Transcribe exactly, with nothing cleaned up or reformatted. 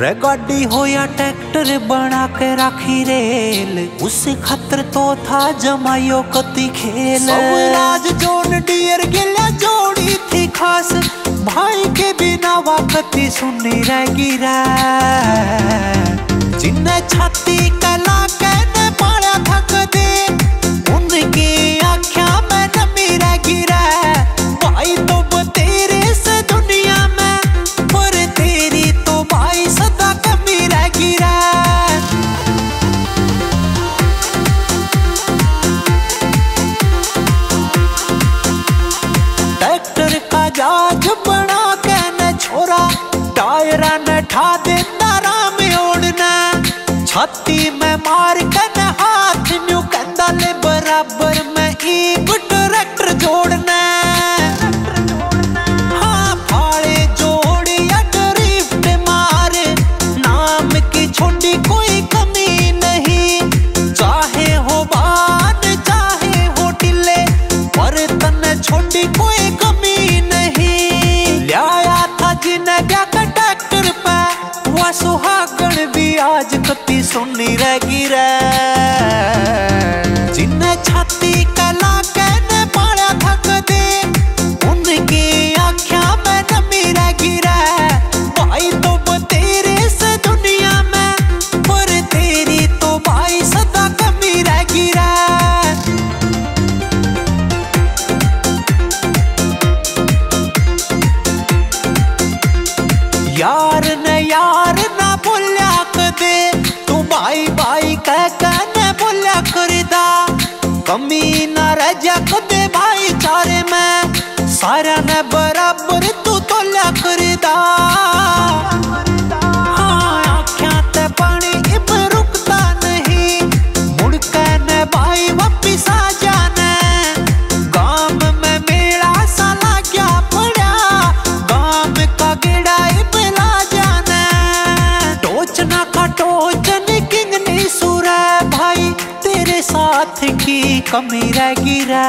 रे गाड़ी हो या ट्रैक्टर बना के राखी रेल, उस खतर तो था जमायो कती खेल। राज जोन डियर गिला जोड़ी थी खास, भाई के बिना वाकती सुनी रह गिरा। जिन्हें छाती कला कहने पाड़ा थक दे, उनकी आख्या में नमी रह गिरा। भाई तो तेरे से दुनिया में, पर तेरी तो भाई सदा कमी रह गिरा। ट्रैक्टर का जाज बड़ा कहने छोरा, टायरा ने ठा देता राम ओढ़ना। छाती में मार कर हाथ न्यू कंधा ले बराबर में एक ट्रैक्टर जोड़ना। हाँ फाड़े जोड़ या ड्रिफ्ट मार, नाम की छोटी कोई कमी नहीं। चाहे हो बान चाहे हो टिले, पर तन छोटी कोई कमी नहीं। लाया था जिन्हें ट्रैक्टर पे वह सुहागन भी आज कती सुनी रह गिरा। जिन्हें छाती कला कहने पाड़ा थक दे, उनकी आख्या में नमी रह गिरा। भाई तो तेरे से दुनिया में, पर तेरी तो भाई सदा कमी रह गिरा। यार ने यार ना बोलिया कदे, तू भाई भाई कह कहने बोलिया करदा। कमी ना रह जा कदे भाईचारे में, सारा ने बराबर तू तोलिया करदा। साथ की कमी रह गिरा।